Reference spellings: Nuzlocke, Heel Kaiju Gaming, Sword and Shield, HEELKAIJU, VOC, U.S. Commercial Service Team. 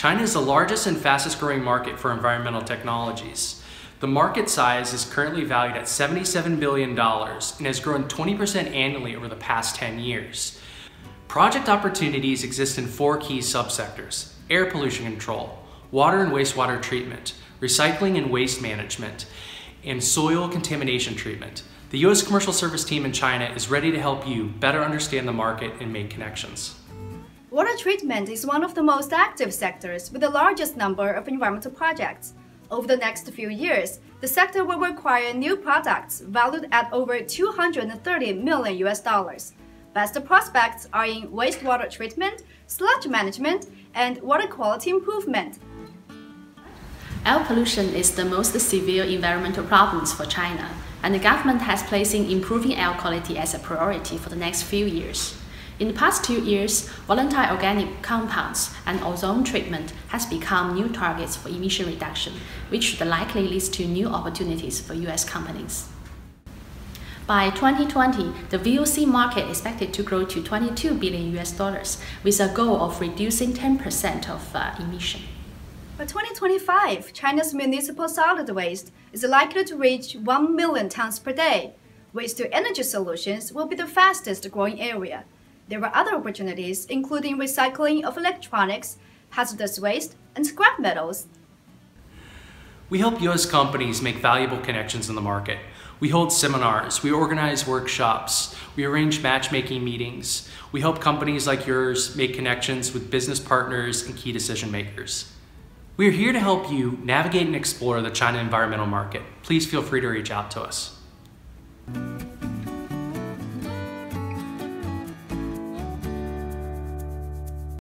China is the largest and fastest growing market for environmental technologies. The market size is currently valued at $77 billion and has grown 20% annually over the past 10 years. Project opportunities exist in 4 key subsectors: air pollution control, water and wastewater treatment, recycling and waste management, and soil contamination treatment. The U.S. Commercial Service Team in China is ready to help you better understand the market and make connections. Water treatment is one of the most active sectors with the largest number of environmental projects. Over the next few years, the sector will require new products valued at over $230 million. Best prospects are in wastewater treatment, sludge management, and water quality improvement. Air pollution is the most severe environmental problems for China, and the government has placed improving air quality as a priority for the next few years. In the past 2 years, volatile organic compounds and ozone treatment has become new targets for emission reduction, which should likely lead to new opportunities for U.S. companies. By 2020, the VOC market is expected to grow to $22 billion, with a goal of reducing 10% of emission. By 2025, China's municipal solid waste is likely to reach 1 million tons per day. Waste-to-energy solutions will be the fastest-growing area. There are other opportunities, including recycling of electronics, hazardous waste, and scrap metals. We help U.S. companies make valuable connections in the market. We hold seminars, we organize workshops, we arrange matchmaking meetings. We help companies like yours make connections with business partners and key decision makers. We are here to help you navigate and explore the China environmental market. Please feel free to reach out to us.